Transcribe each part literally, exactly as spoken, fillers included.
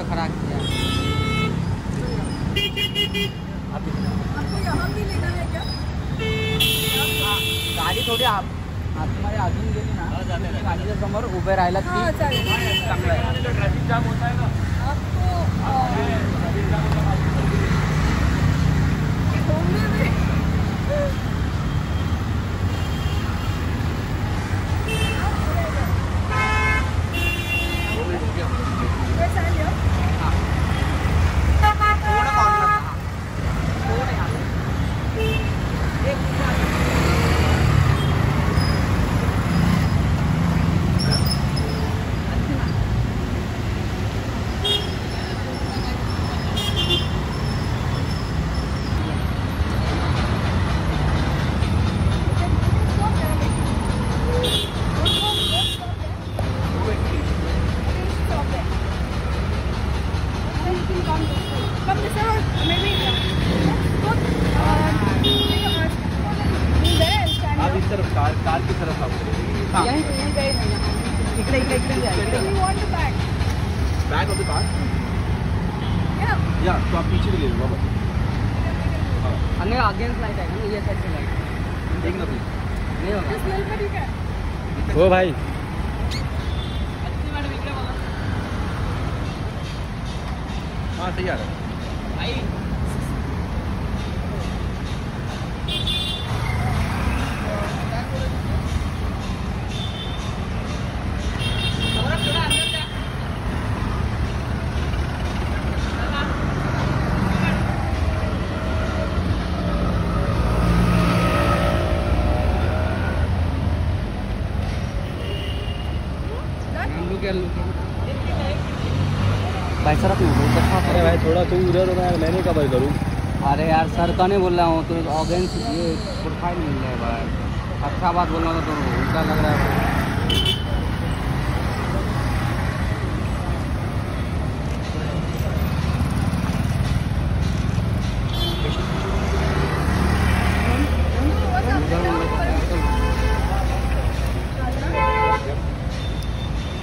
पे खड़ा किया। गाडी थोडी आतमध्ये अजून गेली ना, गाडीच्या समोर उभे राहायला ट्रॅफिक जाम होता है ना। हो भाई हाँ सही आ रहा है तो उधर होगा यार, मैंने कवर करूँ। अरे यार सर का नहीं बोल रहा हूँ, तो ऑर्गेन्स ये प्रोफाइल मिल रहा है भाई, अच्छा बात बोल रहा हूँ तो उल्टा लग रहा है।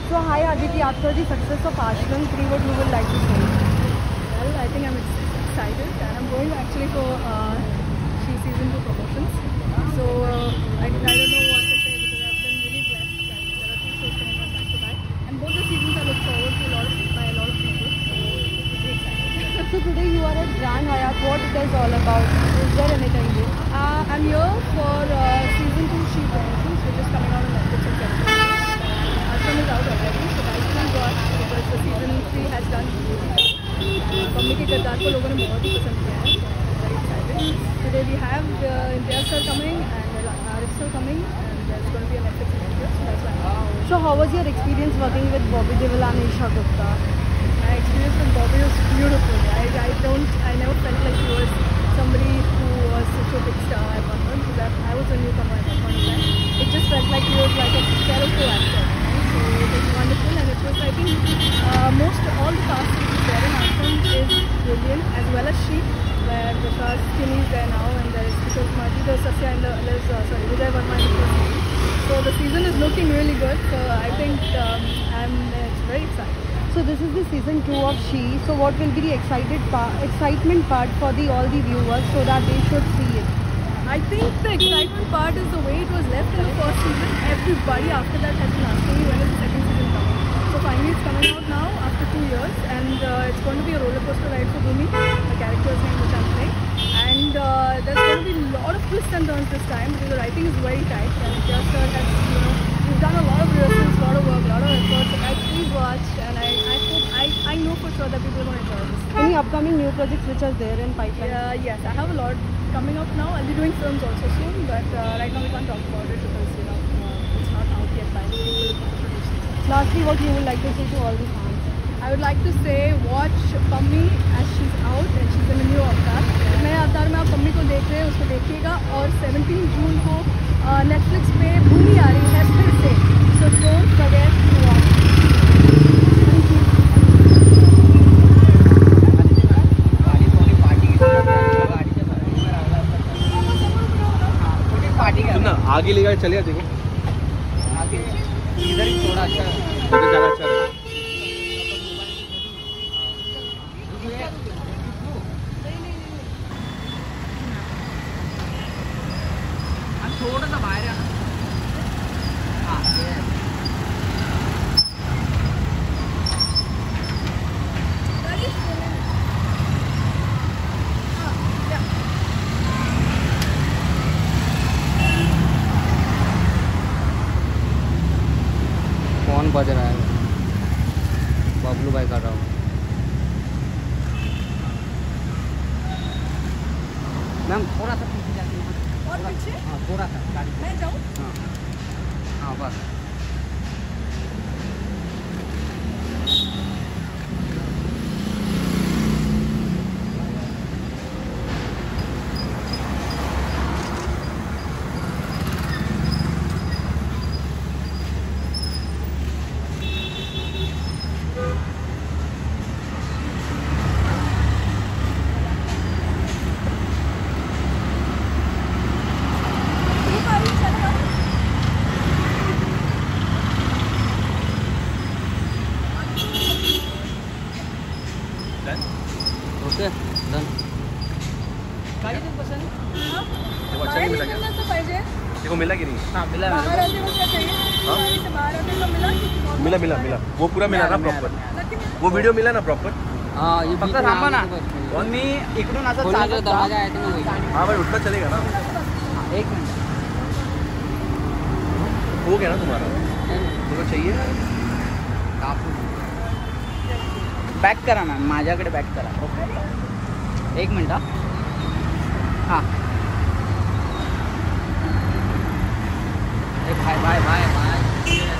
So hi Aditi, after the success of Ashland three, what you would like to say? I think I'm excited and I'm going actually for uh, three season for promotions. So uh, I, I don't know what to say because I've been really blessed that there are two shows coming up back to back, and both the seasons I look forward to a lot of, by a lot of people. So it's really exciting. So today you are at Grand Hyatt. What it is all about? Is there anything new? Uh, I'm here for uh, season two she promotions, which is coming out in Netflix in September. Our film is out already, so guys can watch because the season three has done beautifully. Pammi के किरदार को लोगों ने बहुत ही पसंद किया है। Today we have India star coming and Arif star coming and there is going to be a Netflix. So how was your experience working with Bobby Deol and Esha Gupta? My experience with Bobby was beautiful. I I don't I never felt like he was somebody who was such a big star at one point, because I was a newcomer at that point in time. It just felt like he was like a character actor. So it was wonderful, and it was, I think, uh, most all the cast which is there in Ashland is brilliant, as well as she, where the cast Skinny is there now, and there is Kishore Marjidas, Satya, and the Liz, uh, sorry, Vijay Verma in the first season. So the season is looking really good. So I think um, I'm uh, it's very excited. So this is the season two of She. So what will be the excited part, excitement part for the all the viewers, so that they should see it? I think the excitement part is the way it was left in the first season. Everybody after that has been asking me when is the second season coming. So finally it's coming out now after two years, and uh, it's going to be a roller coaster ride for Umi, the character's name which I'm playing, and uh, there's going to be a lot of twists and turns this time because the writing is very tight, and just uh, that you know we've done a lot of rehearsals, a lot of work, a lot of efforts. I please watch, and I. I know for sure that people will enjoy this. Any upcoming new projects which are there in pipeline? Yeah, yes, I have a lot coming up now. I'll be doing films also soon, but uh, right now we can't talk about it because you know uh, it's not out yet by the producers. Lastly, what you would like to say to all the fans? I would like to say watch Pummi as she's out and she's in a new avatar. नए अवतार में आप पम्मी को देख रहे हैं, उसको देखिएगा, और seventeenth June को नेटफ्लिक्स पे भूमि आ रही है फिर से, so don't forget to watch. आगे लेकर चले देखो, आगे इधर ही थोड़ा अच्छा, इधर ज़्यादा अच्छा है। मैम थोड़ा सा पीछे जाती है और पीछे, हाँ थोड़ा सा गाड़ी मैं जाऊँ, हाँ हाँ बस। मिला कि नहीं? हाँ, मिला बाहर आते को क्या चाहिए? हाँ? बाहर आते को मिला कि मिला मिला मिला वो पूरा मिला ना प्रॉपर, वो वीडियो मिला ना प्रॉपर। हाँ ये फक्त थांबा ना, पण मी इकडून असं चालत दरवाजा आहे तो होईल। हां भाई उठता चलेगा ना, एक मिनट हो गया ना तुम्हारा, तुला चाहिए कापूस बॅक करा ना, माझ्याकडे बॅक करा। ओके एक मिनट। हां भाई भाई भाई भाई